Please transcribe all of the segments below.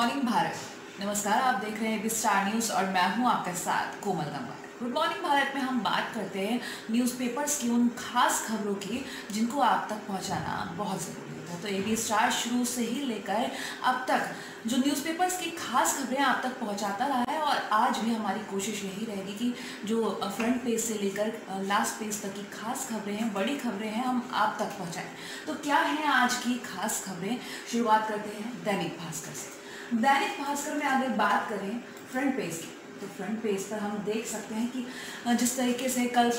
Morning Bharat. नमस्कार, आप देख रहे हैं ए बी स्टार न्यूज़ और मैं हूं आपके साथ कोमल गंबा। गुड मॉर्निंग भारत में हम बात करते हैं न्यूज़पेपर्स की उन खास खबरों की जिनको आप तक पहुंचाना बहुत ज़रूरी होता है। तो ए बी स्टार शुरू से ही लेकर अब तक जो न्यूज़पेपर्स की खास खबरें आप तक पहुंचाता रहा है और आज भी हमारी कोशिश यही रहेगी कि जो फ्रंट पेज से लेकर लास्ट पेज तक की खास खबरें हैं, बड़ी खबरें हैं, हम आप तक पहुंचाएं। तो क्या हैं आज की खास खबरें? शुरुआत करते हैं दैनिक भास्कर से। दैनिक भास्कर में अगर बात करें फ्रंट पेज की, तो फ्रंट पेज पर हम देख सकते हैं कि जिस तरीके से कल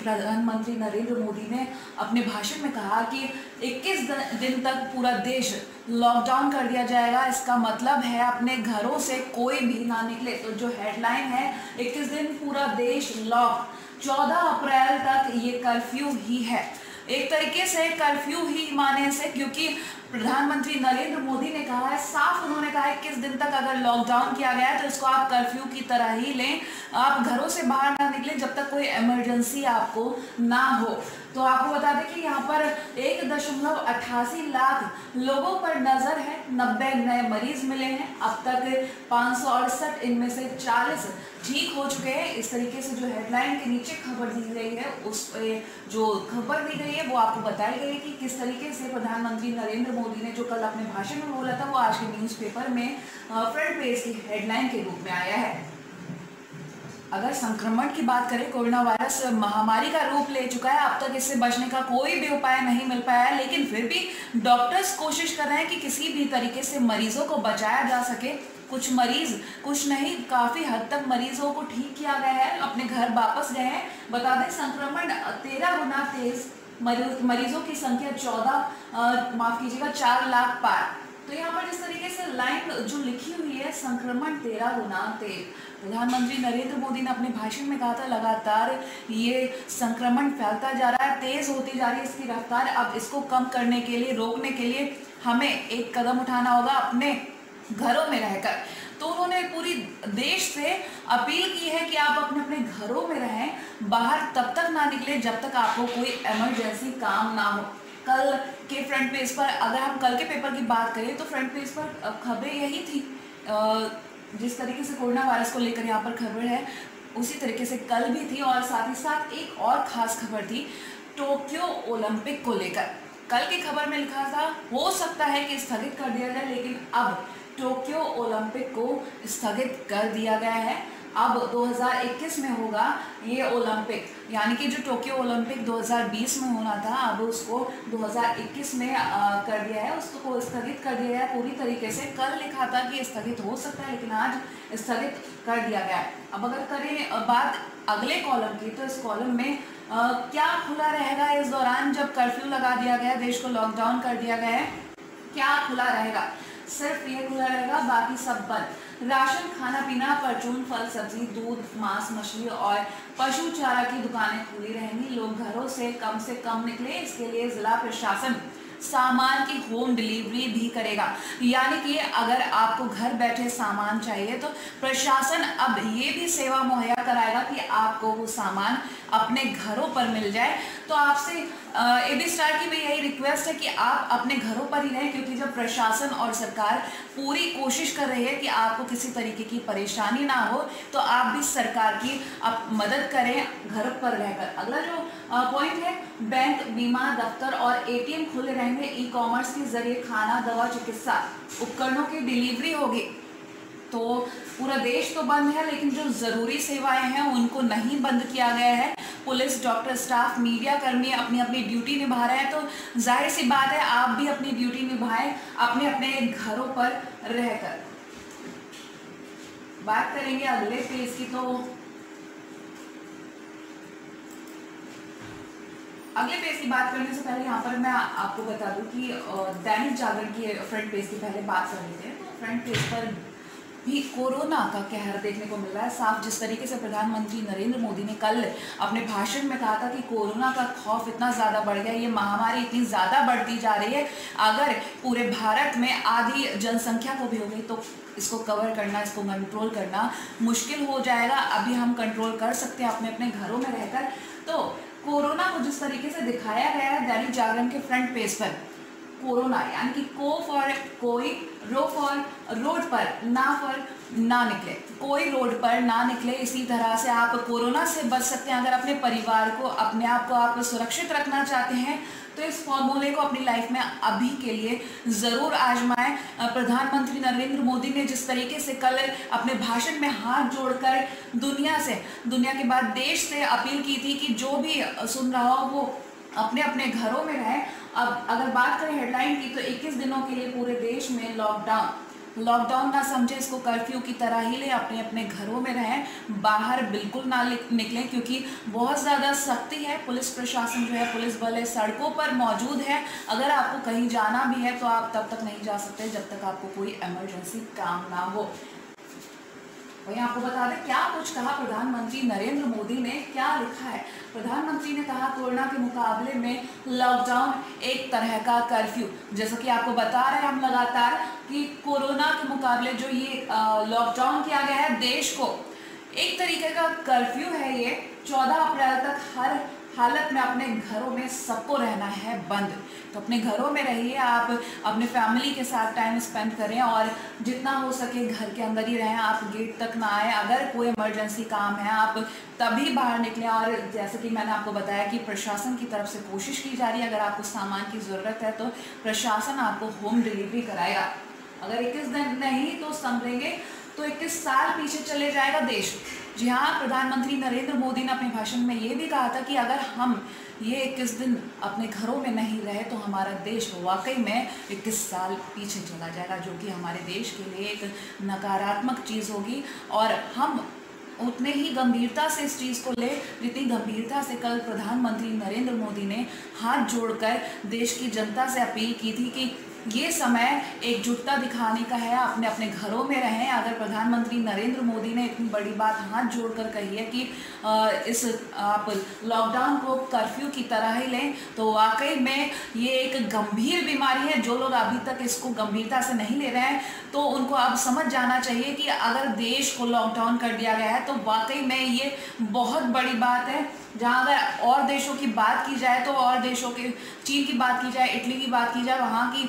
प्रधानमंत्री नरेंद्र मोदी ने अपने भाषण में कहा कि 21 दिन तक पूरा देश लॉकडाउन कर दिया जाएगा, इसका मतलब है अपने घरों से कोई भी ना निकले। तो जो हेडलाइन है 21 दिन पूरा देश लॉक, 14 अप्रैल तक ये कर्फ्यू ही है, एक तरीके से कर्फ्यू ही माने से, क्योंकि प्रधानमंत्री नरेंद्र मोदी ने कहा है, साफ उन्होंने कहा है 21 दिन तक अगर लॉकडाउन किया गया है तो इसको आप कर्फ्यू की तरह ही लें, आप घरों से बाहर ना निकलें जब तक कोई इमरजेंसी आपको ना हो। तो आपको बता दें कि यहाँ पर 1.88 लाख लोगों पर नज़र है। 90 नए मरीज मिले हैं, अब तक 568 इनमें से 40 ठीक हो चुके हैं। इस तरीके से जो हेडलाइन के नीचे खबर दी गई है, उस पर जो खबर दी गई है वो आपको बताई गई है कि किस तरीके से प्रधानमंत्री नरेंद्र मोदी ने जो कल अपने भाषण में बोला था वो आज के न्यूज़पेपर में फ्रंट पेज की हेडलाइन के रूप में आया है। अगर संक्रमण की बात करें, कोरोना वायरस महामारी का रूप ले चुका है, अब तक इससे बचने का कोई भी उपाय नहीं मिल पाया है, लेकिन फिर भी डॉक्टर्स कोशिश कर रहे हैं कि किसी भी तरीके से मरीजों को बचाया जा सके। कुछ मरीज, कुछ नहीं, काफ़ी हद तक मरीजों को ठीक किया गया है, अपने घर वापस गए हैं। बता दें संक्रमण 13 गुना तेज, मरीजों की संख्या 4 लाख पार। तो यहाँ पर इस तरीके से लाइन जो लिखी हुई है, संक्रमण 13 गुना तेज। प्रधानमंत्री नरेंद्र मोदी ने अपने भाषण में कहा था लगातार ये संक्रमण फैलता जा रहा है, तेज होती जा रही है इसकी रफ्तार, अब इसको कम करने के लिए, रोकने के लिए हमें एक कदम उठाना होगा अपने घरों में रहकर। तो उन्होंने पूरी देश से अपील की है कि आप अपने अपने घरों में रहें, बाहर तब तक ना निकले जब तक आपको कोई इमरजेंसी काम ना हो। कल के फ्रंट पेज पर अगर हम कल के पेपर की बात करें तो फ्रंट पेज पर खबरें यही थी, जिस तरीके से कोरोना वायरस को लेकर यहाँ पर खबर है उसी तरीके से कल भी थी। और साथ ही साथ एक और ख़ास खबर थी टोक्यो ओलंपिक को लेकर। कल की खबर में लिखा था हो सकता है कि स्थगित कर दिया जाए, लेकिन अब टोक्यो ओलंपिक को स्थगित कर दिया गया है। अब 2021 में होगा ये ओलंपिक, यानी कि जो टोक्यो ओलंपिक 2020 में होना था अब उसको 2021 में कर दिया है, उसको स्थगित कर दिया है पूरी तरीके से। कल लिखा था कि स्थगित हो सकता है लेकिन आज स्थगित कर दिया गया है। अब अगर करें बात अगले कॉलम की, तो इस कॉलम में क्या खुला रहेगा इस दौरान जब कर्फ्यू लगा दिया गया, देश को लॉकडाउन कर दिया गया है, क्या खुला रहेगा? सिर्फ ये खुला रहेगा, बाकी सब बंद। राशन, खाना पीना, परचून, फल सब्जी, दूध, मांस मछली और पशु चारा की दुकानें खुली रहेंगी। लोग घरों से कम निकले, इसके लिए जिला प्रशासन सामान की होम डिलीवरी भी करेगा। यानी कि अगर आपको घर बैठे सामान चाहिए तो प्रशासन अब ये भी सेवा मुहैया कराएगा कि आपको वो सामान अपने घरों पर मिल जाए। तो आपसे एबी स्टार की भी यही रिक्वेस्ट है कि आप अपने घरों पर ही रहें, क्योंकि जब प्रशासन और सरकार पूरी कोशिश कर रही है कि आपको किसी तरीके की परेशानी ना हो, तो आप भी सरकार की आप मदद करें घर पर रहकर। अगला जो पॉइंट है, बैंक, बीमा दफ्तर और ATM खुले रहेंगे। e-कॉमर्स के जरिए खाना, दवा, चिकित्सा उपकरणों की डिलीवरी होगी। तो पूरा देश तो बंद है लेकिन जो ज़रूरी सेवाएं हैं उनको नहीं बंद किया गया है। पुलिस, डॉक्टर, स्टाफ, मीडिया कर्मी अपनी अपनी ड्यूटी निभा रहे हैं, तो जाहिर सी बात है आप भी अपनी ड्यूटी निभाएं अपने अपने घरों पर रहकर। बात करेंगे अगले पेज की, तो अगले पेज की बात करने से पहले यहाँ पर मैं आपको बता दूं कि दैनिक जागरण की फ्रंट पेज की पहले बात कर लेते हैं। तो फ्रंट पेज पर भी कोरोना का कहर देखने को मिल रहा है साफ। जिस तरीके से प्रधानमंत्री नरेंद्र मोदी ने कल अपने भाषण में कहा था कि कोरोना का खौफ इतना ज़्यादा बढ़ गया, ये महामारी इतनी ज़्यादा बढ़ती जा रही है, अगर पूरे भारत में आधी जनसंख्या को भी हो गई तो इसको कवर करना, इसको कंट्रोल करना मुश्किल हो जाएगा। अभी हम कंट्रोल कर सकते हैं अपने अपने घरों में रहकर। तो कोरोना को जिस तरीके से दिखाया गया है दैनिक जागरण के फ्रंट पेज पर, कोरोना यानी कि को फॉर कोई, रो फॉर रोड पर, ना फॉर ना निकले, कोई रोड पर ना निकले। इसी तरह से आप कोरोना से बच सकते हैं। अगर अपने परिवार को, अपने आप को आप सुरक्षित रखना चाहते हैं तो इस फॉर्मूले को अपनी लाइफ में अभी के लिए ज़रूर आजमाएं। प्रधानमंत्री नरेंद्र मोदी ने जिस तरीके से कल अपने भाषण में हाथ जोड़कर दुनिया के बाद देश से अपील की थी कि जो भी सुन रहा हो वो अपने अपने घरों में रहें। अब अगर बात करें हेडलाइन की तो 21 दिनों के लिए पूरे देश में लॉकडाउन ना समझे इसको, कर्फ्यू की तरह ही ले, अपने अपने घरों में रहें, बाहर बिल्कुल ना निकलें क्योंकि बहुत ज़्यादा सख्ती है। पुलिस प्रशासन जो है, पुलिस बल सड़कों पर मौजूद है। अगर आपको कहीं जाना भी है तो आप तब तक नहीं जा सकते जब तक आपको कोई इमरजेंसी काम ना हो। वहीं आपको बता दें क्या कुछ कहा प्रधानमंत्री नरेंद्र मोदी ने, क्या लिखा है। प्रधानमंत्री ने कहा कोरोना के मुकाबले में लॉकडाउन एक तरह का कर्फ्यू। जैसा कि आपको बता रहे हैं हम लगातार कि कोरोना के मुकाबले जो ये लॉकडाउन किया गया है देश को, एक तरीके का कर्फ्यू है ये। 14 अप्रैल तक हर हालत में अपने घरों में सबको रहना है बंद। तो अपने घरों में रहिए, आप अपने फैमिली के साथ टाइम स्पेंड करें और जितना हो सके घर के अंदर ही रहें। आप गेट तक ना आए, अगर कोई इमरजेंसी काम है आप तभी बाहर निकलें। और जैसे कि मैंने आपको बताया कि प्रशासन की तरफ से कोशिश की जा रही है, अगर आपको सामान की ज़रूरत है तो प्रशासन आपको होम डिलीवरी कराएगा। अगर 21 दिन नहीं तो संभलेंगे तो 21 साल पीछे चले जाएगा देश। जी हाँ, प्रधानमंत्री नरेंद्र मोदी ने अपने भाषण में ये भी कहा था कि अगर हम ये 21 दिन अपने घरों में नहीं रहे तो हमारा देश वाकई में 21 साल पीछे चला जाएगा, जो कि हमारे देश के लिए एक नकारात्मक चीज़ होगी। और हम उतने ही गंभीरता से इस चीज़ को ले जितनी गंभीरता से कल प्रधानमंत्री नरेंद्र मोदी ने हाथ जोड़कर देश की जनता से अपील की थी कि ये समय एकजुटता दिखाने का है, अपने अपने घरों में रहें। अगर प्रधानमंत्री नरेंद्र मोदी ने इतनी बड़ी बात हाथ जोड़कर कही है कि इस आप लॉकडाउन को कर्फ्यू की तरह ही लें, तो वाकई में ये एक गंभीर बीमारी है। जो लोग अभी तक इसको गंभीरता से नहीं ले रहे हैं तो उनको अब समझ जाना चाहिए कि अगर देश को लॉकडाउन कर दिया गया है तो वाकई में ये बहुत बड़ी बात है। जहाँ अगर और देशों की बात की जाए तो और देशों के, चीन की बात की जाए, इटली की बात की जाए, वहाँ की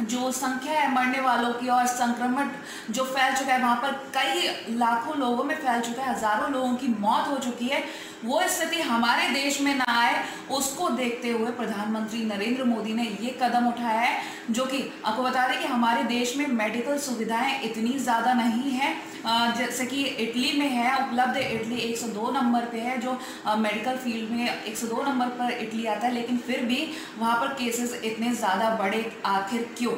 जो संख्या है मरने वालों की और संक्रमण जो फैल चुका है वहाँ पर कई लाखों लोगों में फैल चुका है, हज़ारों लोगों की मौत हो चुकी है, वो स्थिति हमारे देश में ना आए उसको देखते हुए प्रधानमंत्री नरेंद्र मोदी ने ये कदम उठाया है। जो कि आपको बता दें कि हमारे देश में मेडिकल सुविधाएं इतनी ज़्यादा नहीं हैं जैसे कि इटली में है उपलब्ध। इटली 102 नंबर पे है, जो मेडिकल फील्ड में 102 नंबर पर इटली आता है, लेकिन फिर भी वहाँ पर केसेस इतने ज़्यादा बढ़े आखिर क्यों?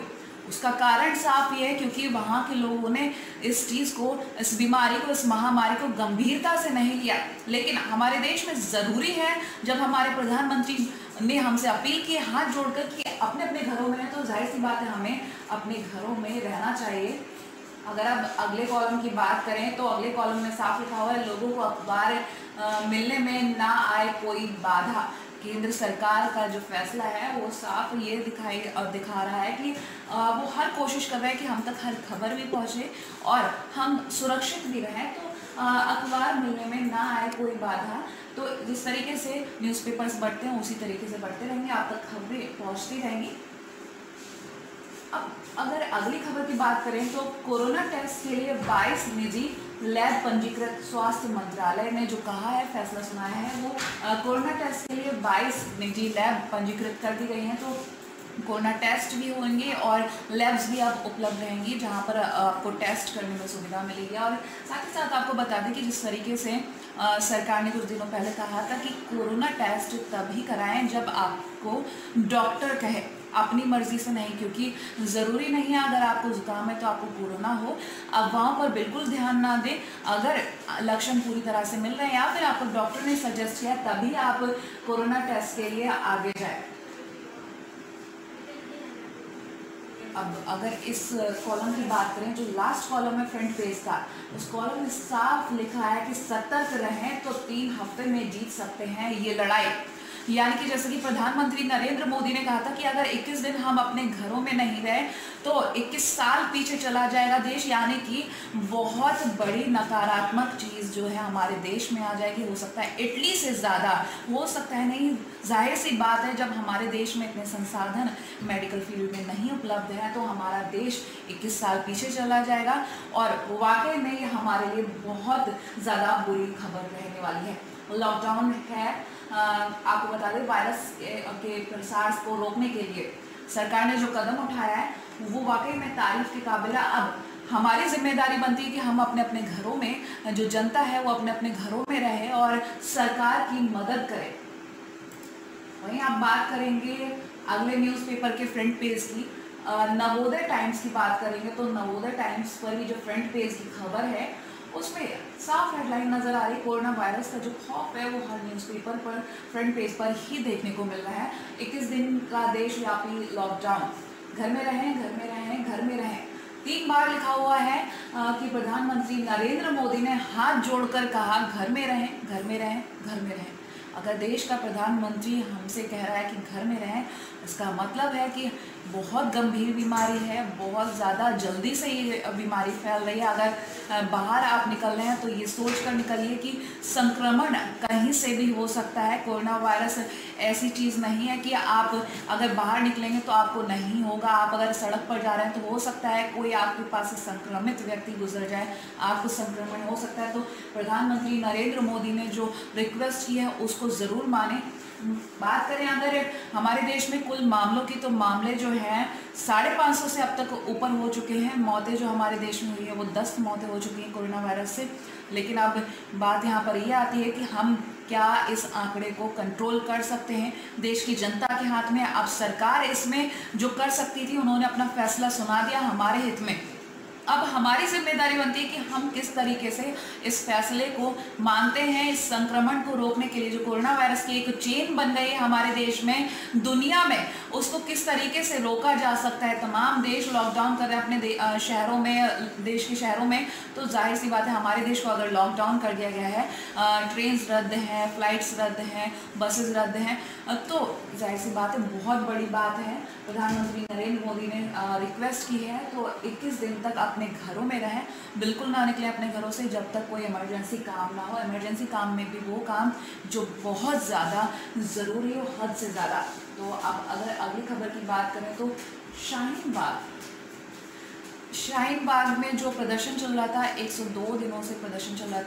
उसका कारण साफ ये है क्योंकि वहाँ के लोगों ने इस चीज़ को, इस बीमारी को, इस महामारी को गंभीरता से नहीं लिया। लेकिन हमारे देश में ज़रूरी है, जब हमारे प्रधानमंत्री ने हमसे अपील की हाथ जोड़कर कि अपने अपने घरों में है तो जाहिर सी बात है हमें अपने घरों में रहना चाहिए। अगर अब अगले कॉलम की बात करें तो अगले कॉलम में साफ लिखा हुआ है लोगों को अखबार मिलने में ना आए कोई बाधा। केंद्र सरकार का जो फैसला है वो साफ ये दिखा रहा है कि वो हर कोशिश कर रहे हैं कि हम तक हर खबर भी पहुंचे और हम सुरक्षित भी रहें। तो अखबार मिलने में ना आए कोई बाधा, तो जिस तरीके से न्यूज़पेपर्स बढ़ते हैं उसी तरीके से बढ़ते रहेंगे, आप तक खबरें पहुँचती रहेंगी। अब अगर अगली खबर की बात करें तो कोरोना टेस्ट के लिए 22 निजी लैब पंजीकृत। स्वास्थ्य मंत्रालय ने जो कहा है, फैसला सुनाया है वो कोरोना टेस्ट के लिए 22 निजी लैब पंजीकृत कर दी गई हैं। तो कोरोना टेस्ट भी होंगे और लैब्स भी अब उपलब्ध रहेंगी जहां पर आपको टेस्ट करने में सुविधा मिलेगी। और साथ ही साथ आपको बता दें कि जिस तरीके से सरकार ने कुछ दिनों पहले कहा था कि कोरोना टेस्ट तभी कराएं जब आपको डॉक्टर कहे, अपनी मर्ज़ी से नहीं, क्योंकि ज़रूरी नहीं है अगर आपको जुकाम है तो आपको कोरोना हो। अफवाहों पर बिल्कुल ध्यान ना दें। अगर लक्षण पूरी तरह से मिल रहे हैं या फिर आपको डॉक्टर ने सजेस्ट किया तभी आप कोरोना टेस्ट के लिए आगे जाए। अब अगर इस कॉलम की बात करें जो लास्ट कॉलम है फ्रंट पेज का, उस कॉलम में साफ लिखा है कि सतर्क रहें तो 3 हफ्ते में जीत सकते हैं ये लड़ाई। यानी कि जैसे कि प्रधानमंत्री नरेंद्र मोदी ने कहा था कि अगर 21 दिन हम अपने घरों में नहीं रहे तो 21 साल पीछे चला जाएगा देश, यानी कि बहुत बड़ी नकारात्मक चीज़ जो है हमारे देश में आ जाएगी, हो सकता है इटली से ज़्यादा, हो सकता है नहीं, जाहिर सी बात है जब हमारे देश में इतने संसाधन मेडिकल फील्ड में नहीं उपलब्ध है तो हमारा देश 21 साल पीछे चला जाएगा और वाकई में ये हमारे लिए बहुत ज़्यादा बुरी खबर रहने वाली है। लॉकडाउन है, आपको बता दें वायरस के प्रसार को रोकने के लिए सरकार ने जो कदम उठाया है वो वाकई में तारीफ के काबिल है। अब हमारी जिम्मेदारी बनती है कि हम अपने अपने घरों में, जो जनता है वो अपने अपने घरों में रहे और सरकार की मदद करे। वहीं आप बात करेंगे अगले न्यूज़पेपर के फ्रंट पेज की, नवोदय टाइम्स की बात करेंगे तो नवोदय टाइम्स पर भी जो फ्रंट पेज की खबर है उसमें साफ हेडलाइन नज़र आ रही, कोरोना वायरस का जो खौफ है वो हर न्यूज़पेपर पर फ्रंट पेज पर ही देखने को मिल रहा है। 21 दिन का देशव्यापी लॉकडाउन, घर में रहें, घर में रहें, घर में रहें, 3 बार लिखा हुआ है कि प्रधानमंत्री नरेंद्र मोदी ने हाथ जोड़कर कहा घर में रहें, घर में रहें, घर में रहें। अगर देश का प्रधानमंत्री हमसे कह रहा है कि घर में रहें, इसका मतलब है कि बहुत गंभीर बीमारी है, बहुत ज़्यादा जल्दी से ये बीमारी फैल रही है। अगर बाहर आप निकल रहे हैं तो ये सोच कर निकलिए कि संक्रमण कहीं से भी हो सकता है। कोरोना वायरस ऐसी चीज़ नहीं है कि आप अगर बाहर निकलेंगे तो आपको नहीं होगा। आप अगर सड़क पर जा रहे हैं तो हो सकता है कोई आपके पास से संक्रमित व्यक्ति गुजर जाए, आपको संक्रमण हो सकता है। तो प्रधानमंत्री नरेंद्र मोदी ने जो रिक्वेस्ट की है उसको ज़रूर माने। बात करें अगर हमारे देश में कुल मामलों की तो मामले जो हैं 550 से अब तक ऊपर हो चुके हैं। मौतें जो हमारे देश में हुई है वो 10 मौतें हो चुकी हैं कोरोना वायरस से। लेकिन अब बात यहाँ पर यह आती है कि हम क्या इस आंकड़े को कंट्रोल कर सकते हैं, देश की जनता के हाथ में। अब सरकार इसमें जो कर सकती थी उन्होंने अपना फैसला सुना दिया हमारे हित में। अब हमारी जिम्मेदारी बनती है कि हम किस तरीके से इस फैसले को मानते हैं। इस संक्रमण को रोकने के लिए जो कोरोना वायरस की एक चेन बन गई है हमारे देश में, दुनिया में, उसको किस तरीके से रोका जा सकता है। तमाम देश लॉकडाउन कर रहे हैं अपने शहरों में, देश के शहरों में, तो जाहिर सी बात है हमारे देश को अगर लॉकडाउन कर दिया गया है, ट्रेन रद्द हैं, फ्लाइट्स रद्द हैं, बसेस रद्द हैं, तो जाहिर सी बात है बहुत बड़ी बात है। प्रधानमंत्री नरेंद्र मोदी ने रिक्वेस्ट की है तो 21 दिन तक अपने घरों में रहें, बिल्कुल ना निकलें अपने घरों से जब तक कोई इमरजेंसी काम ना हो। इमरजेंसी काम में भी वो काम जो बहुत ज़्यादा ज़रूरी हो, हद से ज़्यादा। तो अब अगर अगली खबर की बात करें तो शाहीन बाग में जो प्रदर्शन चल रहा था, 102 दिनों से प्रदर्शन चल रहा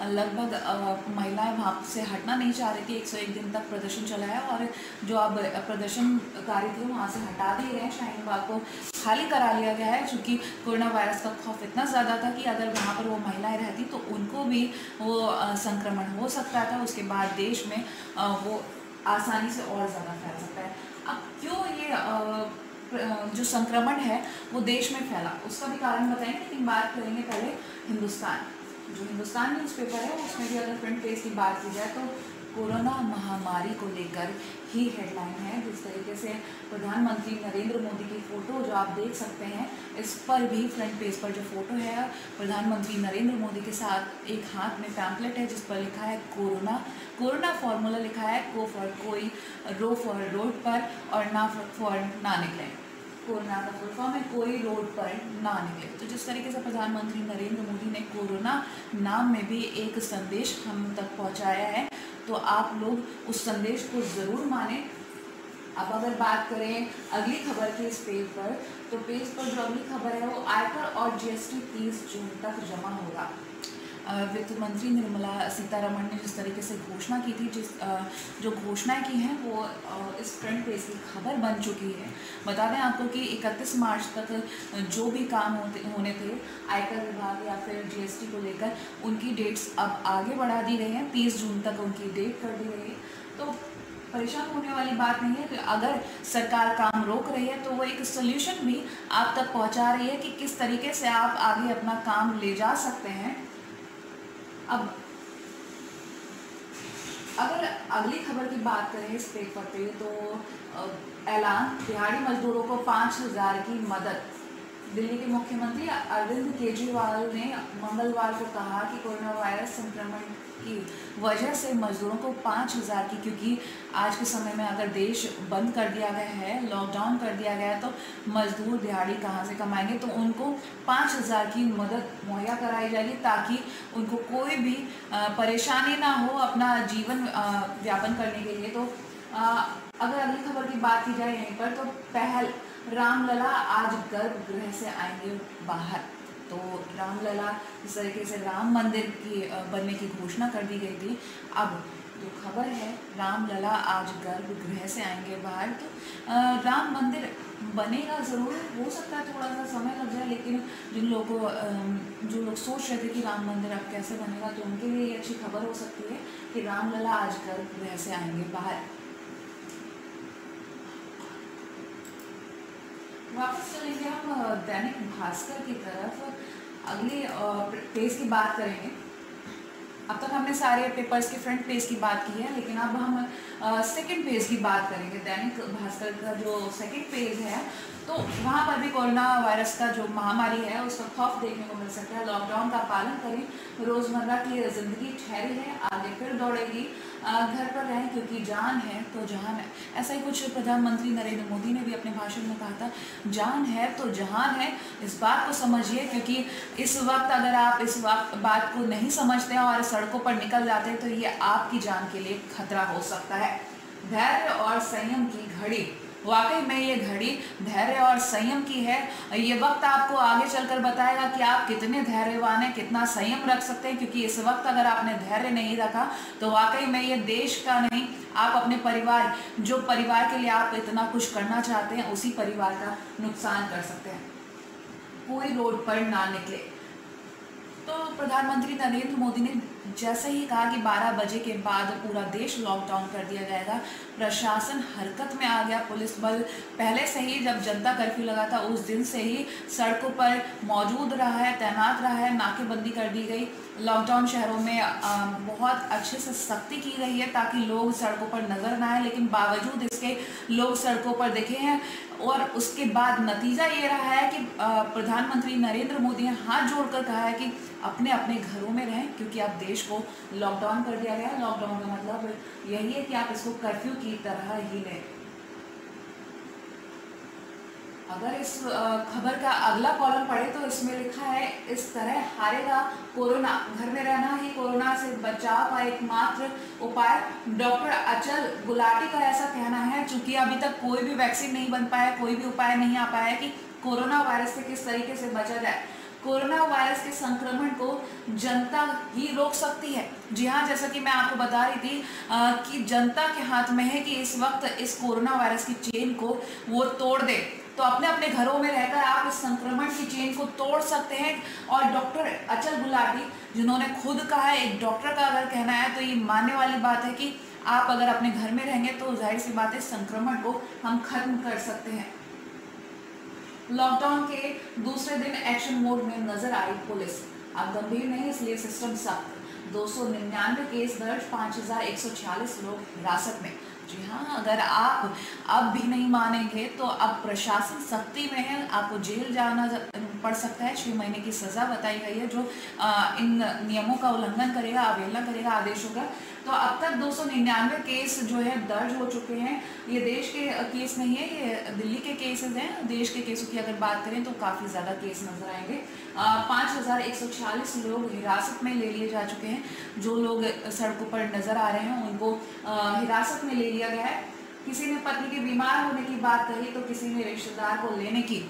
था, लगभग महिलाएं वहाँ से हटना नहीं चाह रही थी। 101 दिन तक प्रदर्शन चला है और जो अब प्रदर्शनकारी थे वहाँ से हटा दिए गए, शाहीन बाग को खाली करा लिया गया है क्योंकि कोरोना वायरस का खौफ इतना ज़्यादा था कि अगर वहाँ पर वो महिलाएं रहती तो उनको भी वो संक्रमण हो सकता था, उसके बाद देश में वो आसानी से और ज़्यादा फैल सकता है। अब क्यों ये जो संक्रमण है वो देश में फैला उसका भी कारण बताएंगे, लेकिन बात करेंगे पहले हिंदुस्तान। जो हिंदुस्तान न्यूज़पेपर है उसमें भी अगर फ्रंट पेज की बात की जाए तो कोरोना महामारी को लेकर ही हेडलाइन है। जिस तरीके से प्रधानमंत्री नरेंद्र मोदी की फ़ोटो जो आप देख सकते हैं, इस पर भी फ्रंट पेज पर जो फ़ोटो है प्रधानमंत्री नरेंद्र मोदी के साथ, एक हाथ में पैम्पलेट है जिस पर लिखा है कोरोना, कोरोना फार्मूला लिखा है, को फॉर कोई, रो फॉर रोड पर और ना फॉर ना निकले। कोरोना का फुल फॉर्म है कोई रोड पर ना निकले। तो जिस तरीके से प्रधानमंत्री नरेंद्र मोदी ने कोरोना नाम में भी एक संदेश हम तक पहुंचाया है तो आप लोग उस संदेश को ज़रूर माने। अब अगर बात करें अगली खबर की इस पेज पर तो पेज पर जो अगली खबर है वो आयकर और GST 30 जून तक जमा होगा। वित्त मंत्री निर्मला सीतारमण ने जिस तरीके से घोषणा की थी, जो घोषणाएँ की हैं वो इस फ्रंट पेज की खबर बन चुकी है। बता दें आपको कि 31 मार्च तक जो भी काम होने थे आयकर विभाग या फिर GST को लेकर, उनकी डेट्स अब आगे बढ़ा दी गई हैं, 30 जून तक उनकी डेट कर दी गई है। तो परेशान होने वाली बात नहीं है कि अगर सरकार काम रोक रही है तो वो एक सोल्यूशन भी आप तक पहुँचा रही है कि किस तरीके से आप आगे अपना काम ले जा सकते हैं। अब अगर अगली खबर की बात करें इस पेपर पे तो ऐलान, दिहाड़ी मजदूरों को 5,000 की मदद। दिल्ली के मुख्यमंत्री अरविंद केजरीवाल ने मंगलवार को कहा कि कोरोना वायरस संक्रमण की वजह से मजदूरों को 5,000 की, क्योंकि आज के समय में अगर देश बंद कर दिया गया है, लॉकडाउन कर दिया गया है, तो मजदूर दिहाड़ी कहाँ से कमाएंगे, तो उनको 5,000 की मदद मुहैया कराई जाएगी ताकि उनको कोई भी परेशानी ना हो अपना जीवन व्यापन करने के लिए। तो अगर अगली खबर की बात की जाए यहीं पर, तो पहल रामलला आज गर्भगृह से आएंगे बाहर। तो रामलला इस तरीके से राम मंदिर की बनने की घोषणा कर दी गई थी, अब जो खबर है रामलला आज गर्भगृह से आएंगे बाहर। तो राम मंदिर बनेगा ज़रूर, हो सकता है थोड़ा सा समय लग जाए, लेकिन जो लोग सोच रहे थे कि राम मंदिर अब कैसे बनेगा, तो उनके लिए ये अच्छी खबर हो सकती है कि रामलला आज गर्भगृह से आएंगे बाहर। वापस चलेंगे हम दैनिक भास्कर की तरफ, अगले पेज की बात करेंगे। अब तक हमने सारे पेपर्स के फ्रंट पेज की बात की है, लेकिन अब हम सेकंड पेज की बात करेंगे। दैनिक भास्कर का जो सेकंड पेज है, तो वहाँ पर भी कोरोना वायरस का जो महामारी है उसका खौफ देखने को मिल सकता है। लॉकडाउन का पालन करें, रोज़मर्रा की ज़िंदगी ठहरी है, आगे फिर दौड़ेगी, घर पर रहें क्योंकि जान है तो जहान है। ऐसा ही कुछ प्रधानमंत्री नरेंद्र मोदी ने भी अपने भाषण में कहा था, जान है तो जहान है। इस बात को समझिए, क्योंकि इस वक्त अगर आप इस वक्त बात को नहीं समझते हैं और सड़कों पर निकल जाते हैं, तो ये आपकी जान के लिए खतरा हो सकता है। धैर्य और संयम की घड़ी, वाकई में ये घड़ी धैर्य और संयम की है। ये वक्त आपको आगे चलकर बताएगा कि आप कितने धैर्यवान हैं, कितना संयम रख सकते हैं, क्योंकि इस वक्त अगर आपने धैर्य नहीं रखा तो वाकई में ये देश का नहीं, आप अपने परिवार, जो परिवार के लिए आप इतना कुछ करना चाहते हैं, उसी परिवार का नुकसान कर सकते हैं। कोई रोड पर ना निकले। तो प्रधानमंत्री नरेंद्र मोदी ने जैसे ही कहा कि 12 बजे के बाद पूरा देश लॉकडाउन कर दिया जाएगा, प्रशासन हरकत में आ गया। पुलिस बल पहले से ही, जब जनता कर्फ्यू लगा था उस दिन से ही सड़कों पर मौजूद रहा है, तैनात रहा है, नाकेबंदी कर दी गई। लॉकडाउन शहरों में बहुत अच्छे से सख्ती की गई है ताकि लोग सड़कों पर नजर ना आए, लेकिन बावजूद इसके लोग सड़कों पर दिखे हैं। और उसके बाद नतीजा ये रहा है कि प्रधानमंत्री नरेंद्र मोदी ने हाथ जोड़कर कहा है कि अपने अपने घरों में रहें, क्योंकि आप देश को लॉकडाउन कर दिया गया है। लॉकडाउन का मतलब यही है कि आप इसको कर्फ्यू की तरह ही लें। अगर इस खबर का अगला कॉलम पढ़े तो इसमें लिखा है, इस तरह हारेगा कोरोना, घर में रहना ही कोरोना से बचाव का एकमात्र उपाय। डॉक्टर अचल गुलाटी का ऐसा कहना है, चूंकि अभी तक कोई भी वैक्सीन नहीं बन पाया, कोई भी उपाय नहीं आ पाया कि कोरोना वायरस से किस तरीके से बचा जाए। कोरोना वायरस के संक्रमण को जनता ही रोक सकती है। जी हाँ, जैसा कि मैं आपको बता रही थी कि जनता के हाथ में है कि इस वक्त इस कोरोना वायरस की चेन को वो तोड़ दे। तो अपने अपने घरों में रहकर आप इस संक्रमण की चेन को तोड़ सकते हैं। और डॉक्टर अचल गुलाटी, जिन्होंने खुद कहा है, एक डॉक्टर का अगर कहना है तो ये मानने वाली बात है कि आप अगर अपने घर में रहेंगे तो जाहिर सी बात है संक्रमण को हम खत्म कर सकते हैं। लॉकडाउन के दूसरे दिन एक्शन मोड में नजर आई पुलिस, अब गंभीर नहीं इसलिए सिस्टम सख्त। 299 केस दर्ज, 5,146 लोग हिरासत में। जी हाँ, अगर आप अब भी नहीं मानेंगे तो अब प्रशासन सख्ती में है, आपको जेल जाना पड़ सकता है। 6 महीने की सज़ा बताई गई है जो इन नियमों का उल्लंघन करेगा, अवहेलना करेगा आदेशों का। तो अब तक 299 केस जो है दर्ज हो चुके हैं। ये देश के केस नहीं है, ये दिल्ली के केसेस हैं। देश के केसों की अगर बात करें तो काफ़ी ज़्यादा केस नजर आएंगे। 5,146 लोग हिरासत में ले लिए जा चुके हैं। जो लोग सड़कों पर नज़र आ रहे हैं उनको हिरासत में ले लिया गया है। किसी ने पत्नी के बीमार होने की बात कही तो किसी ने रिश्तेदार को लेने की।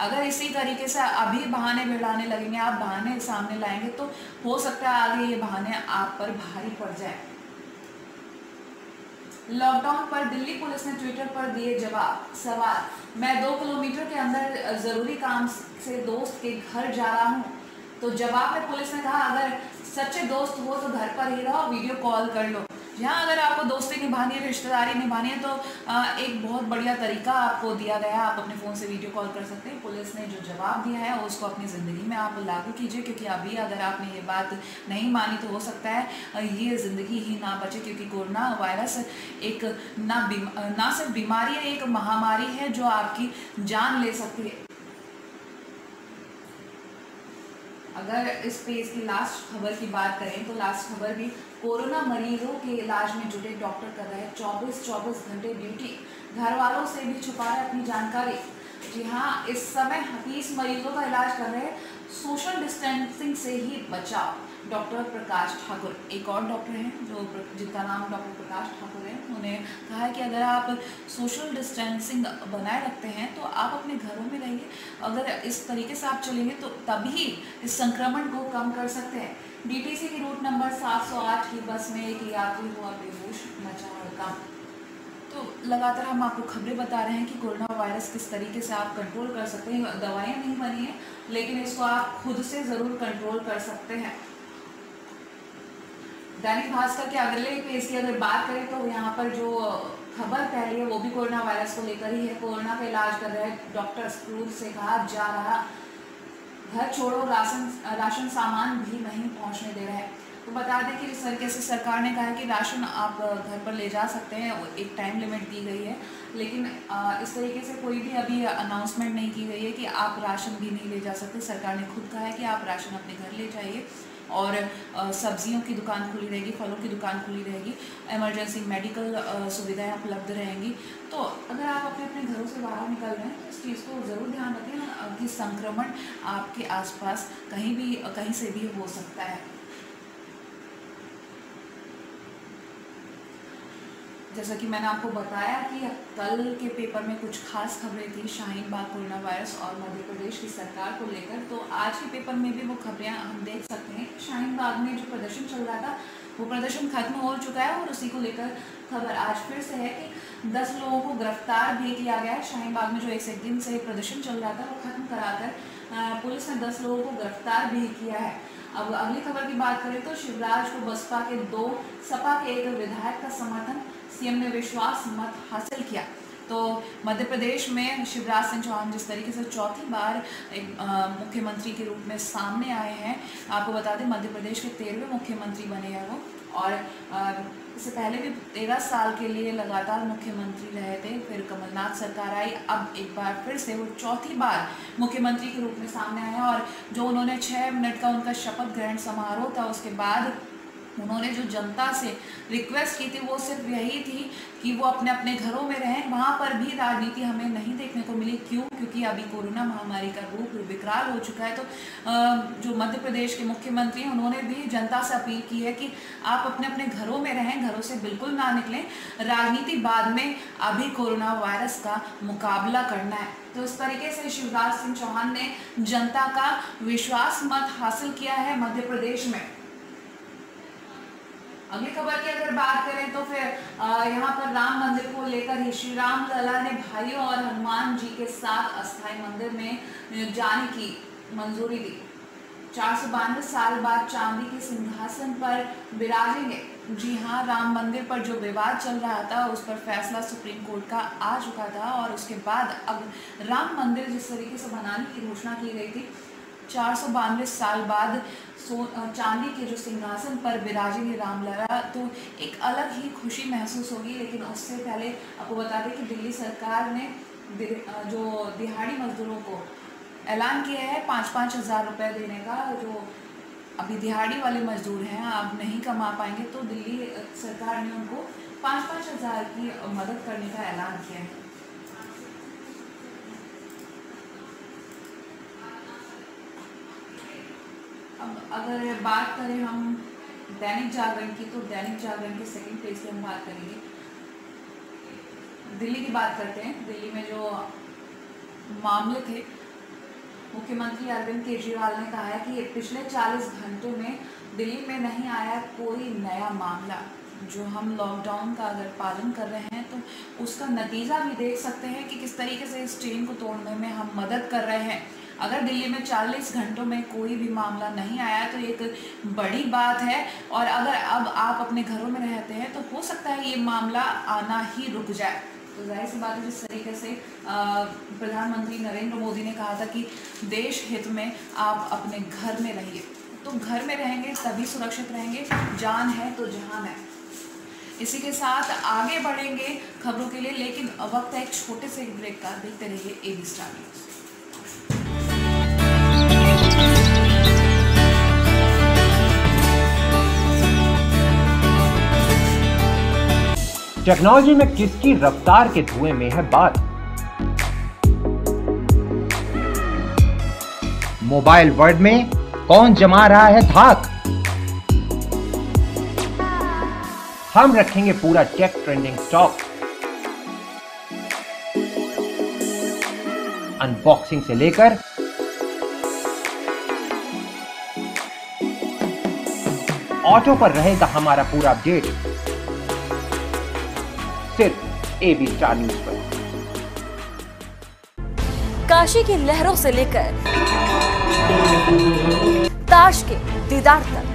अगर इसी तरीके से अभी बहाने बिड़ाने लगेंगे, आप बहाने सामने लाएंगे, तो हो सकता है आगे ये बहाने आप पर भारी पड़ जाए। लॉकडाउन पर दिल्ली पुलिस ने ट्विटर पर दिए जवाब। सवाल, मैं 2 किलोमीटर के अंदर ज़रूरी काम से दोस्त के घर जा रहा हूँ। तो जवाब में पुलिस ने कहा, अगर सच्चे दोस्त हो तो घर पर ही रहो, वीडियो कॉल कर लो। यहाँ अगर आपको दोस्ती निभानी है, रिश्तेदारी निभानी है, तो एक बहुत बढ़िया तरीका आपको दिया गया है, आप अपने फ़ोन से वीडियो कॉल कर सकते हैं। पुलिस ने जो जवाब दिया है उसको अपनी ज़िंदगी में आप लागू कीजिए, क्योंकि अभी अगर आपने ये बात नहीं मानी तो हो सकता है ये ज़िंदगी ही ना बचे, क्योंकि कोरोना वायरस एक ना सिर्फ बीमारी है, एक महामारी है जो आपकी जान ले सकती है। अगर इस पेज की लास्ट खबर की बात करें तो लास्ट खबर भी कोरोना मरीजों के इलाज में जुटे डॉक्टर कर रहे हैं 24 घंटे ड्यूटी, घर वालों से भी छुपा रहे अपनी जानकारी। जी हाँ, इस समय 20 मरीजों का इलाज कर रहे हैं, सोशल डिस्टेंसिंग से ही बचाव। डॉक्टर प्रकाश ठाकुर एक और डॉक्टर हैं जो जिनका नाम डॉक्टर प्रकाश ठाकुर है, उन्होंने कहा है कि अगर आप सोशल डिस्टेंसिंग बनाए रखते हैं तो आप अपने घरों में रहेंगे, अगर इस तरीके से आप चलेंगे तो तभी इस संक्रमण को कम कर सकते हैं। डीटीसी की रूट नंबर 708 की बस में एक यात्री हुआ बेहोश, मचा हड़कंप। तो लगातार हम आपको खबरें बता रहे हैं कि कोरोना वायरस किस तरीके से आप कंट्रोल कर सकते हैं। दवाएं नहीं बनी हैं लेकिन इसको आप खुद से ज़रूर कंट्रोल कर सकते हैं। दैनिक भास्कर के अगले पेज की अगर बात करें तो यहाँ पर जो खबर पहली है वो भी कोरोना वायरस को लेकर ही है। कोरोना का इलाज कर रहे डॉक्टर, स्कूल से कहा जा रहा घर छोड़ो, राशन सामान भी नहीं पहुंचने दे रहे हैं। तो बता दें कि इस तरीके से सरकार ने कहा है कि राशन आप घर पर ले जा सकते हैं, एक टाइम लिमिट दी गई है, लेकिन इस तरीके से कोई भी अभी अनाउंसमेंट नहीं की गई है कि आप राशन भी नहीं ले जा सकते। सरकार ने खुद कहा है कि आप राशन अपने घर ले जाइए और सब्जियों की दुकान खुली रहेगी, फलों की दुकान खुली रहेगी, इमरजेंसी मेडिकल सुविधाएं उपलब्ध रहेंगी। तो अगर आप अपने अपने घरों से बाहर निकल रहे हैं तो इस चीज़ को ज़रूर ध्यान रखें कि संक्रमण आपके आसपास कहीं भी कहीं से भी हो सकता है। जैसा कि मैंने आपको बताया कि कल के पेपर में कुछ खास खबरें थी शाहीन बाग कोरोना वायरस और मध्य प्रदेश की सरकार को लेकर, तो आज के पेपर में भी वो खबरें हम देख सकते हैं। शाहीन बाग में जो प्रदर्शन चल रहा था वो प्रदर्शन खत्म हो चुका है और उसी को लेकर खबर आज फिर से है कि 10 लोगों को गिरफ्तार भी किया गया है। शाहीन बाग में जो एक दिन से प्रदर्शन चल रहा था वो खत्म कराकर पुलिस ने 10 लोगों को गिरफ्तार भी किया है। अब अगली खबर की बात करें तो शिवराज को बसपा के 2, सपा के 1 विधायक का समर्थन, सीएम ने विश्वास मत हासिल किया। तो मध्य प्रदेश में शिवराज सिंह चौहान जिस तरीके से चौथी बार एक मुख्यमंत्री के रूप में सामने आए हैं, आपको बता दें मध्य प्रदेश के 13वें मुख्यमंत्री बने हैं वो, और इससे पहले भी 13 साल के लिए लगातार मुख्यमंत्री रहे थे, फिर कमलनाथ सरकार आई, अब एक बार फिर से वो चौथी बार मुख्यमंत्री के रूप में सामने आए हैं। और जो उन्होंने 6 मिनट का उनका शपथ ग्रहण समारोह था उसके बाद उन्होंने जो जनता से रिक्वेस्ट की थी वो सिर्फ यही थी कि वो अपने अपने घरों में रहें, वहाँ पर भी राजनीति हमें नहीं देखने को मिली। क्यों? क्योंकि अभी कोरोना महामारी का रूप विकराल हो चुका है। तो जो मध्य प्रदेश के मुख्यमंत्री हैं उन्होंने भी जनता से अपील की है कि आप अपने अपने घरों में रहें, घरों से बिल्कुल ना निकलें, राजनीति बाद में, अभी कोरोना वायरस का मुकाबला करना है। तो इस तरीके से शिवराज सिंह चौहान ने जनता का विश्वास मत हासिल किया है मध्य प्रदेश में। अगली खबर की अगर बात करें तो फिर यहाँ पर राम मंदिर को लेकर ही श्री राम लला ने भाइयों और हनुमान जी के साथ अस्थायी मंदिर में जाने की मंजूरी दी। 492 साल बाद चांदी के सिंहासन पर विराजेंगे। जी हाँ, राम मंदिर पर जो विवाद चल रहा था उस पर फैसला सुप्रीम कोर्ट का आ चुका था और उसके बाद अब राम मंदिर जिस तरीके से बनाने की घोषणा की गई थी, 492 साल बाद चांदी के जो सिंहासन पर विराजेंगे रामलला, तो एक अलग ही खुशी महसूस होगी। लेकिन उससे पहले आपको बता दें कि दिल्ली सरकार ने जो दिहाड़ी मजदूरों को ऐलान किया है 5-5 हज़ार रुपये देने का, जो अभी दिहाड़ी वाले मजदूर हैं आप नहीं कमा पाएंगे तो दिल्ली सरकार ने उनको 5-5 हज़ार की मदद करने का ऐलान किया है। अगर बात करें हम दैनिक जागरण की तो दैनिक जागरण के सेकंड पेज पर हम बात करेंगे दिल्ली की। बात करते हैं दिल्ली में जो मामले थे, मुख्यमंत्री अरविंद केजरीवाल ने कहा है कि पिछले 40 घंटों में दिल्ली में नहीं आया कोई नया मामला। जो हम लॉकडाउन का अगर पालन कर रहे हैं तो उसका नतीजा भी देख सकते हैं कि किस तरीके से इस चेन को तोड़ने में हम मदद कर रहे हैं। अगर दिल्ली में 40 घंटों में कोई भी मामला नहीं आया तो एक बड़ी बात है, और अगर अब आप अपने घरों में रहते हैं तो हो सकता है ये मामला आना ही रुक जाए। तो जाहिर सी बात है जिस तरीके से प्रधानमंत्री नरेंद्र मोदी ने कहा था कि देश हित में आप अपने घर में रहिए, तो घर में रहेंगे तभी सुरक्षित रहेंगे, जान है तो जहान है। इसी के साथ आगे बढ़ेंगे खबरों के लिए, लेकिन वक्त है एक छोटे से ब्रेक का। देखते रहिए AB Star News। टेक्नोलॉजी में किसकी रफ्तार के धुएं में है बात। मोबाइल वर्ल्ड में कौन जमा रहा है धाक। हम रखेंगे पूरा टेक ट्रेंडिंग स्टॉक। अनबॉक्सिंग से लेकर ऑटो पर रहेगा हमारा पूरा अपडेट, सिर्फ एबी स्टार न्यूज पर। काशी की लहरों से लेकर ताश के दीदार तक,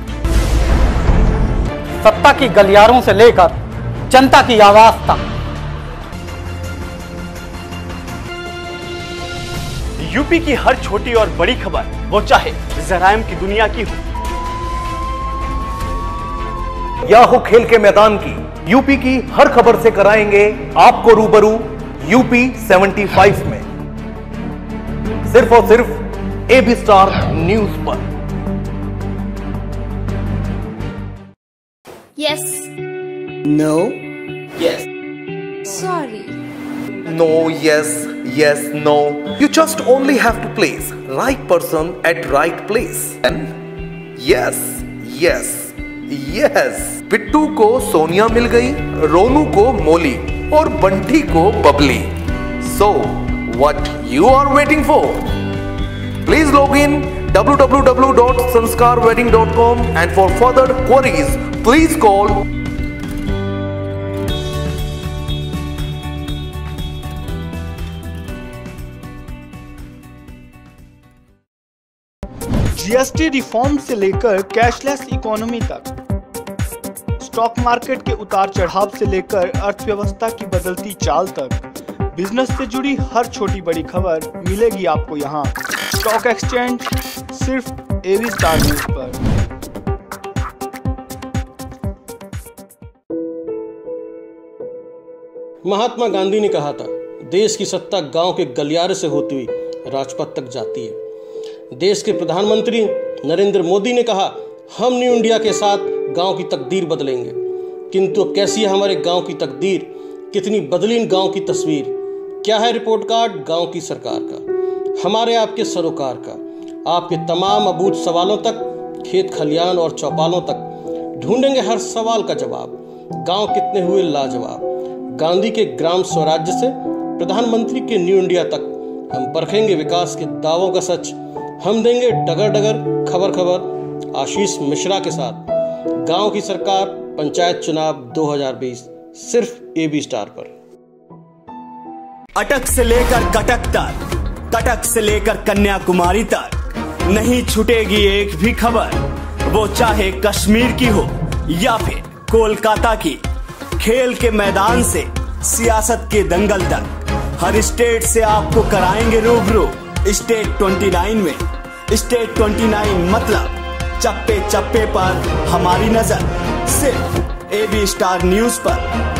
सत्ता की गलियारों से लेकर जनता की आवाज तक, यूपी की हर छोटी और बड़ी खबर, वो चाहे जरायम की दुनिया की हो या हो खेल के मैदान की, यूपी की हर खबर से कराएंगे आपको रूबरू यूपी 75 में, सिर्फ और सिर्फ एबी स्टार न्यूज पर। Yes, no, yes, sorry, no, yes, yes, no. You just only have to place right person at right place. Yes, yes, yes. Pittu को सोनिया मिल गई, रोनू को मोली और बंटी को Babli. So what you are waiting for? Please log in www.sanskarwedding.com and for further queries please call. GST reform से लेकर cashless economy तक, stock market के उतार चढ़ाव से लेकर अर्थव्यवस्था की बदलती चाल तक, बिजनेस से जुड़ी हर छोटी बड़ी खबर मिलेगी आपको यहाँ स्टॉक एक्सचेंज, सिर्फ एबी स्टार न्यूज पर। महात्मा गांधी ने कहा था, देश की सत्ता गांव के गलियारे से होती हुई राजपथ तक जाती है। देश के प्रधानमंत्री नरेंद्र मोदी ने कहा, हम न्यू इंडिया के साथ गांव की तकदीर बदलेंगे। किंतु अब कैसी है हमारे गांव की तकदीर, कितनी बदली इन गांव की तस्वीर। क्या है रिपोर्ट कार्ड गांव की सरकार का, हमारे आपके सरोकार का। आपके तमाम अबूझ सवालों तक, खेत खलियान और चौपालों तक ढूंढेंगे हर सवाल का जवाब। गांव कितने हुए लाजवाब, गांधी के ग्राम स्वराज्य से प्रधानमंत्री के न्यू इंडिया तक। हम परखेंगे विकास के दावों का सच, हम देंगे डगर डगर खबर खबर आशीष मिश्रा के साथ। गांव की सरकार, पंचायत चुनाव 2020, सिर्फ एबी स्टार पर। अटक से लेकर कटक तक, कटक से लेकर कन्याकुमारी तक, नहीं छूटेगी एक भी खबर, वो चाहे कश्मीर की हो या फिर कोलकाता की। खेल के मैदान से सियासत के दंगल तक, हर स्टेट से आपको कराएंगे रूबरू स्टेट 29 में। स्टेट 29 मतलब चप्पे चप्पे पर हमारी नजर, सिर्फ एबी स्टार न्यूज पर।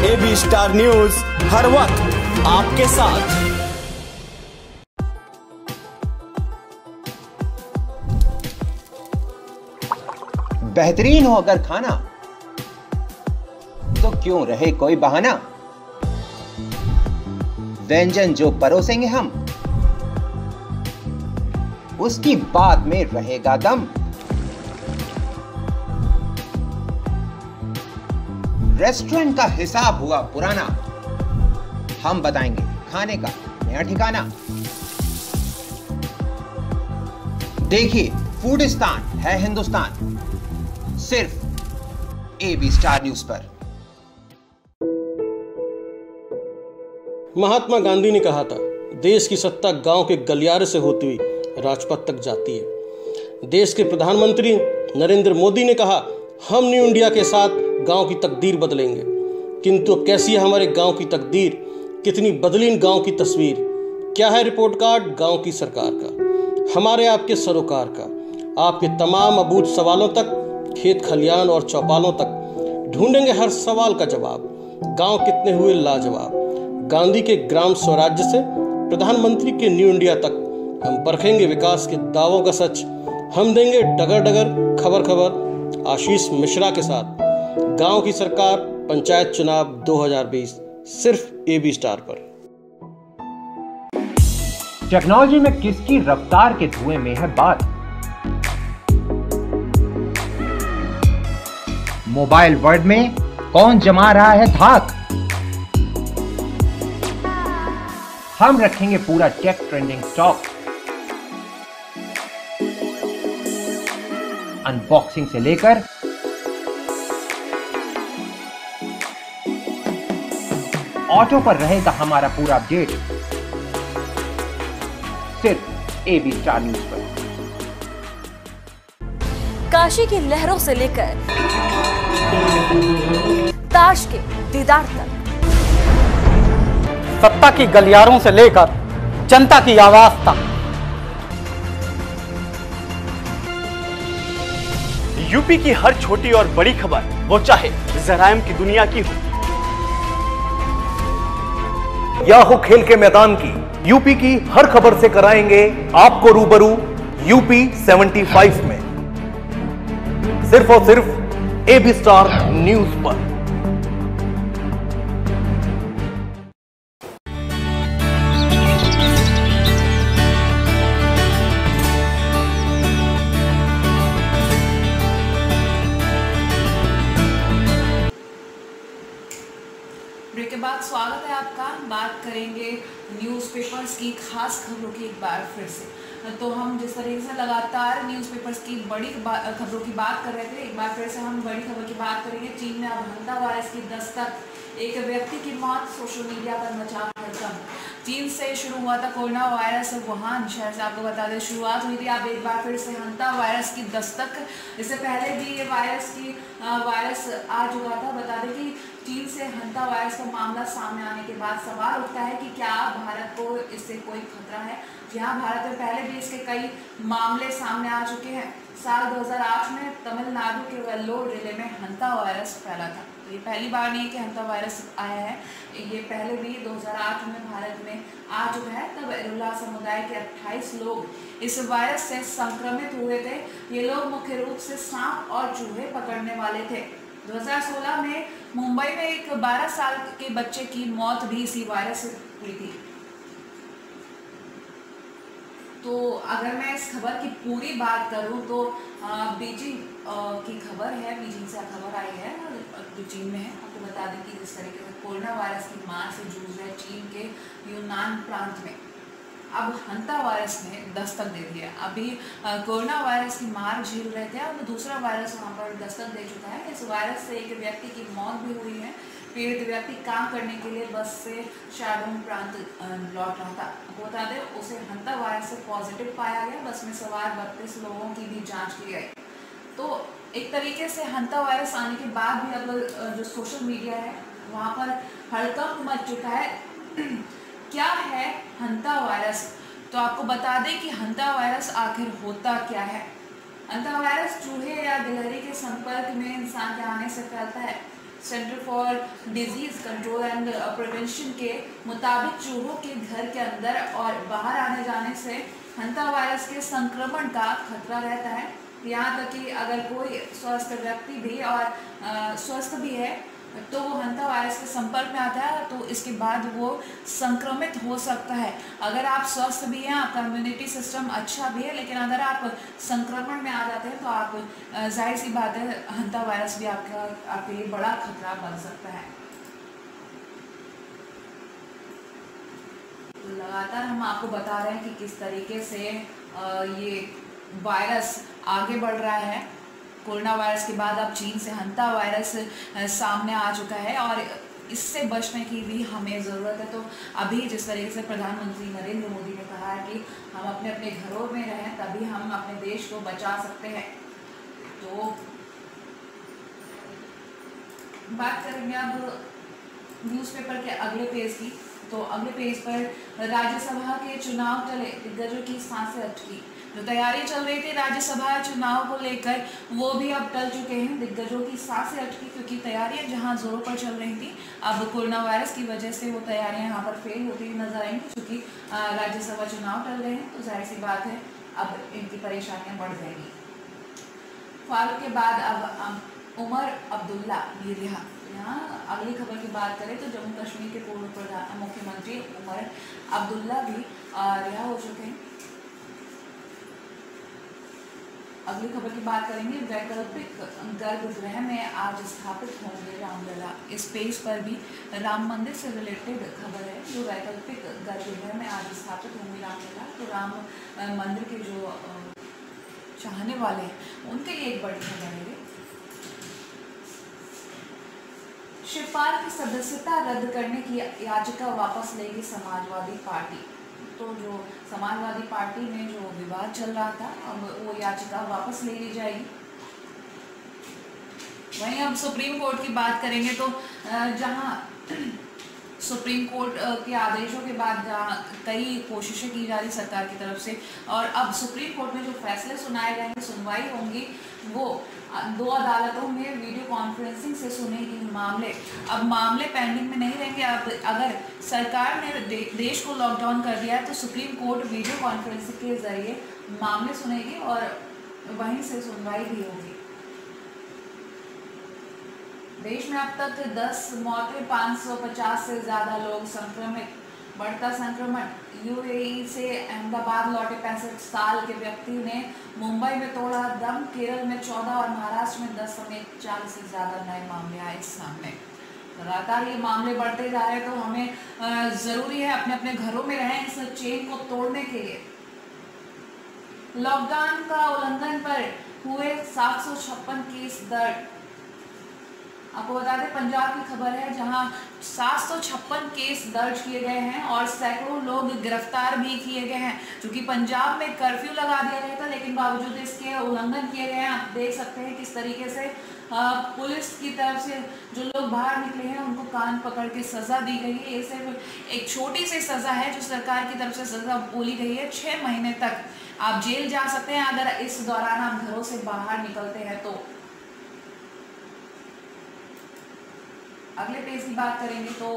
एबी स्टार न्यूज हर वक्त आपके साथ। बेहतरीन हो अगर खाना तो क्यों रहे कोई बहाना, व्यंजन जो परोसेंगे हम उसकी बात में रहेगा दम। रेस्टोरेंट का हिसाब हुआ पुराना, हम बताएंगे खाने का नया ठिकाना। देखिए फूडिस्तान है हिंदुस्तान, सिर्फ एबी स्टार न्यूज पर। महात्मा गांधी ने कहा था, देश की सत्ता गांव के गलियारे से होती हुई राजपथ तक जाती है। देश के प्रधानमंत्री नरेंद्र मोदी ने कहा, हम न्यू इंडिया के साथ गांव की तकदीर बदलेंगे। किंतु अब कैसी है हमारे गांव की तकदीर, कितनी बदली इन गांव की तस्वीर। क्या है रिपोर्ट कार्ड गांव की सरकार का, हमारे आपके सरोकार का। आपके तमाम अबूझ सवालों तक, खेत खलियान और चौपालों तक ढूंढेंगे हर सवाल का जवाब। गाँव कितने हुए लाजवाब, गांधी के ग्राम स्वराज्य से प्रधानमंत्री के न्यू इंडिया तक। हम परखेंगे विकास के दावों का सच, हम देंगे डगर डगर खबर खबर आशीष मिश्रा के साथ। गांव की सरकार, पंचायत चुनाव 2020 सिर्फ एबी स्टार पर। टेक्नोलॉजी में किसकी रफ्तार के धुएं में है बात? मोबाइल वर्ल्ड में कौन जमा रहा है धाक? हम रखेंगे पूरा टेक ट्रेंडिंग स्टॉक। अनबॉक्सिंग से लेकर ऑटो पर रहेगा हमारा पूरा अपडेट, सिर्फ एबी स्टार न्यूज पर। काशी की लहरों से लेकर ताश के दीदार तक, सत्ता की गलियारों से लेकर जनता की आवाज तक, यूपी की हर छोटी और बड़ी खबर, वो चाहे जरायम की दुनिया की हो या हो खेल के मैदान की, यूपी की हर खबर से कराएंगे आपको रूबरू यूपी 75 में, सिर्फ और सिर्फ एबी स्टार न्यूज पर। करेंगे न्यूज़पेपर्स की खास खबरों की एक बार फिर से। तो हम जिस तरीके से लगातार न्यूज़पेपर्स की बड़ी खबरों की बात कर रहे थे, एक बार फिर से हम बड़ी खबर की बात करेंगे। चीन में अब हंता वायरस की दस्तक, एक व्यक्ति की मौत, सोशल मीडिया पर मचा हड़कंप। चीन से शुरू हुआ था कोरोना वायरस, वुहान शहर से आपको बता दें शुरुआत हुई थी। अब एक बार फिर से हंता वायरस की दस्तक, इससे पहले भी ये वायरस आ चुका था। बता दें कि चीन से हंता वायरस का मामला सामने आने के बाद सवाल उठता है कि क्या भारत को इससे कोई खतरा है। यहाँ भारत में पहले भी इसके कई मामले सामने आ चुके हैं। साल 2008 में तमिलनाडु के वेल्लोर जिले में हंता वायरस फैला था। तो ये पहली बार नहीं कि हंता वायरस आया है, ये पहले भी 2008 में भारत में आ चुका है। तब एरुला समुदाय के 28 लोग इस वायरस से संक्रमित हुए थे। ये लोग मुख्य रूप से सांप और चूहे पकड़ने वाले थे। 2016 में मुंबई में एक 12 साल के बच्चे की मौत भी इसी वायरस से हुई थी। तो अगर मैं इस खबर की पूरी बात करूं तो बीजिंग की खबर है, बीजिंग से खबर आई है जो चीन में है। आपको बता दें कि जिस तरीके से कोरोना वायरस की मार से जूझ रहे चीन के यूनान प्रांत में अब हंता वायरस ने दस्तक दे दिया। अभी कोरोना वायरस की मार झेल रहे थे, अब दूसरा वायरस वहाँ पर दस्तक दे चुका है। इस वायरस से एक व्यक्ति की मौत भी हुई है। पीड़ित व्यक्ति काम करने के लिए बस से शाहरुख प्रांत लौट रहा था। बता दें उसे हंता वायरस से पॉजिटिव पाया गया। बस में सवार 32 लोगों की भी जाँच की गई। तो एक तरीके से हंता वायरस आने के बाद भी अब जो सोशल मीडिया है वहाँ पर हड़कंप मच चुका है। क्या है हंता वायरस? तो आपको बता दें कि हंता वायरस आखिर होता क्या है। हंता वायरस चूहे या गिलहरी के संपर्क में इंसान के आने से फैलता है। Centre for disease control and prevention के मुताबिक चूहों के घर के अंदर और बाहर आने जाने से हंता वायरस के संक्रमण का खतरा रहता है। यहाँ तक कि अगर कोई स्वस्थ व्यक्ति भी और स्वस्थ भी है तो वो हंता वायरस के संपर्क में आता है तो इसके बाद वो संक्रमित हो सकता है। अगर आप स्वस्थ भी हैं, आपका इम्यूनिटी सिस्टम अच्छा भी है, लेकिन अगर आप संक्रमण में आ जाते हैं तो आप जाहिर सी बात है हंता वायरस भी आपके लिए बड़ा खतरा बन सकता है। लगातार हम आपको बता रहे हैं कि किस तरीके से ये वायरस आगे बढ़ रहा है। कोरोना वायरस के बाद अब चीन से हंता वायरस सामने आ चुका है और इससे बचने की भी हमें ज़रूरत है। तो अभी जिस तरीके से प्रधानमंत्री नरेंद्र मोदी ने कहा है कि हम अपने अपने घरों में रहें तभी हम अपने देश को बचा सकते हैं। तो बात करेंगे अब न्यूज़पेपर के अगले पेज की। तो अगले पेज पर राज्यसभा के चुनाव चले, दिग्गजों की सांसें अटकी। जो तैयारी चल रही थी राज्यसभा चुनाव को लेकर वो भी अब टल चुके हैं। दिग्गजों की सांसें अटकी क्योंकि तैयारियां जहां जोरों पर चल रही थी अब कोरोना वायरस की वजह से वो तैयारियां यहां पर फेल होती हुई नजर आएंगी क्योंकि राज्यसभा चुनाव टल रहे हैं। तो जाहिर सी बात है अब इनकी परेशानियां बढ़ जाएंगी। फारूक के बाद अब उमर अब्दुल्ला भी रिहा। यहाँ अगली खबर की बात करें तो जम्मू कश्मीर के पूर्व प्रधान मुख्यमंत्री उमर अब्दुल्ला भी रिहा हो चुके हैं। अगली खबर की बात करेंगे, वैकल्पिक गर्भगृह में आज स्थापित होंगे रामलला। इस पेज पर भी राम मंदिर से रिलेटेड खबर है, जो वैकल्पिक गर्भगृह में आज स्थापित होंगे रामलला। तो राम मंदिर के जो चाहने वाले हैं उनके लिए एक बड़ी खबर है। शिवपाल की सदस्यता रद्द करने की याचिका वापस लेगी समाजवादी पार्टी। तो जो समाजवादी पार्टी में जो विवाद चल रहा था, अब वो याचिका वापस ले ली जाएगी। वहीं अब सुप्रीम कोर्ट की बात करेंगे तो जहां सुप्रीम कोर्ट के आदेशों के बाद कई कोशिशें की जा रही सरकार की तरफ से, और अब सुप्रीम कोर्ट में जो फैसले सुनाए जाएंगे, सुनवाई होंगी, वो दो अदालतों में वीडियो कॉन्फ्रेंसिंग से सुनेगी मामले। अब मामले पेंडिंग में नहीं रहेंगे। अब अगर सरकार ने देश को लॉकडाउन कर दिया है तो सुप्रीम कोर्ट वीडियो कॉन्फ्रेंसिंग के जरिए मामले सुनेगी और वहीं से सुनवाई भी होगी। देश में अब तक 10 मौतें, 550 से ज़्यादा लोग संक्रमित। बढ़ता संक्रमण, यूएई से अहमदाबाद लौटे 65 साल के व्यक्ति ने मुंबई में तोड़ा दम। केरल में 14 और महाराष्ट्र में 10 समेत 40 से ज़्यादा नए मामले आए सामने। लगातार ये मामले बढ़ते जा रहे हैं, तो हमें ज़रूरी है अपने अपने घरों में रहें इस चेन को तोड़ने के लिए। लॉकडाउन का उल्लंघन पर हुए 756 केस दर्ज। आपको बता दें, पंजाब की खबर है जहां 756 केस दर्ज किए गए हैं और सैकड़ों लोग गिरफ्तार भी किए गए हैं। चूँकि पंजाब में कर्फ्यू लगा दिया गया था, लेकिन बावजूद इसके उल्लंघन किए गए हैं। आप देख सकते हैं किस तरीके से पुलिस की तरफ से जो लोग बाहर निकले हैं उनको कान पकड़ के सज़ा दी गई है। ये सिर्फ एक छोटी सी सज़ा है जो सरकार की तरफ से सज़ा बोली गई है। 6 महीने तक आप जेल जा सकते हैं अगर इस दौरान आप घरों से बाहर निकलते हैं तो। अगले पेज की बात करेंगे तो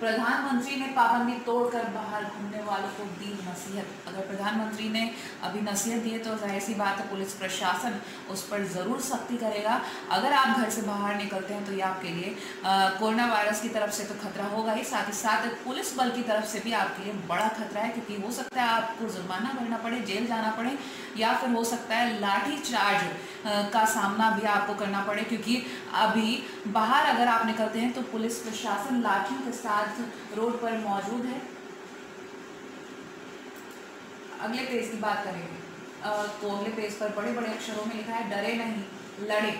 प्रधानमंत्री ने पाबंदी तोड़कर बाहर घूमने वालों को दी नसीहत। अगर प्रधानमंत्री ने अभी नसीहत दी है तो जाहिर सी बात है पुलिस प्रशासन उस पर ज़रूर सख्ती करेगा। अगर आप घर से बाहर निकलते हैं तो ये आपके लिए कोरोना वायरस की तरफ से तो खतरा होगा ही, साथ ही साथ पुलिस बल की तरफ से भी आपके लिए बड़ा खतरा है, क्योंकि हो सकता है आपको जुर्माना भरना पड़े, जेल जाना पड़े, या फिर हो सकता है लाठीचार्ज का सामना भी आपको करना पड़े। क्योंकि अभी बाहर अगर आप निकलते हैं तो पुलिस प्रशासन लाठियों के साथ रोड पर मौजूद है। अगले पेज की बात करेंगे तो अगले पेज पर बड़े बड़े अक्षरों में लिखा है, डरे नहीं लड़े।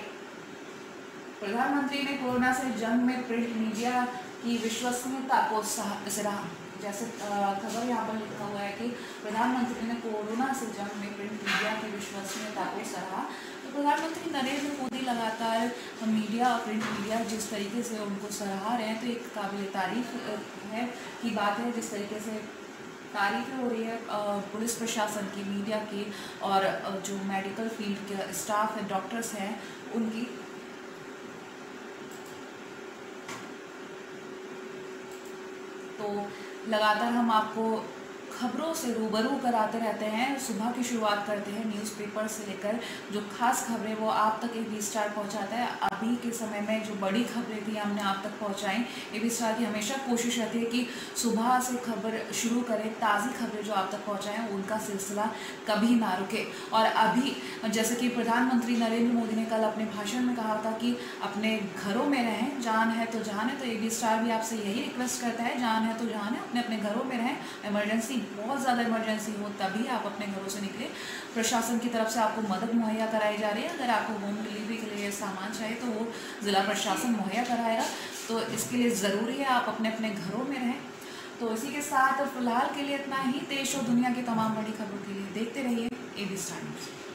प्रधानमंत्री ने कोरोना से जंग में प्रिंट मीडिया की विश्वसनीयता को सराहा। जैसे खबर यहाँ पर लिखा हुआ है कि प्रधानमंत्री ने कोरोना से जंग में प्रिंट मीडिया की विश्वसनीयता को सराहा। तो प्रधानमंत्री नरेंद्र मोदी लगातार मीडिया और प्रिंट मीडिया जिस तरीके से उनको सराहा रहे हैं, तो एक काबिल तारीफ है की बात है जिस तरीके से तारीफ़ें हो रही है पुलिस प्रशासन की, मीडिया की, और जो मेडिकल फील्ड के स्टाफ है, डॉक्टर्स हैं, उनकी। तो लगातार हम आपको खबरों से रूबरू कराते रहते हैं। सुबह की शुरुआत करते हैं न्यूज़पेपर से लेकर जो खास खबरें वो आप तक AB स्टार पहुंचाता है। अभी के समय में जो बड़ी खबरें थी हमने आप तक पहुंचाई। AB स्टार की हमेशा कोशिश रहती है कि सुबह से खबर शुरू करें, ताज़ी खबरें जो आप तक पहुंचाएं, उनका सिलसिला कभी ना रुके। और अभी जैसे कि प्रधानमंत्री नरेंद्र मोदी ने कल अपने भाषण में कहा था कि अपने घरों में रहें, जान है तो जान है। तो AB स्टार भी आपसे यही रिक्वेस्ट करता है, जान है तो जान है, अपने अपने घरों में रहें। इमरजेंसी, बहुत ज़्यादा इमरजेंसी हो तभी आप अपने घरों से निकले। प्रशासन की तरफ से आपको मदद मुहैया कराई जा रही है। अगर आपको होम डिलीवरी के लिए सामान चाहिए तो वो ज़िला प्रशासन मुहैया कराएगा। तो इसके लिए ज़रूरी है आप अपने अपने घरों में रहें। तो इसी के साथ फिलहाल के लिए इतना ही। देश और दुनिया की तमाम बड़ी खबरों के लिए देखते रहिए AB स्टार न्यूज़।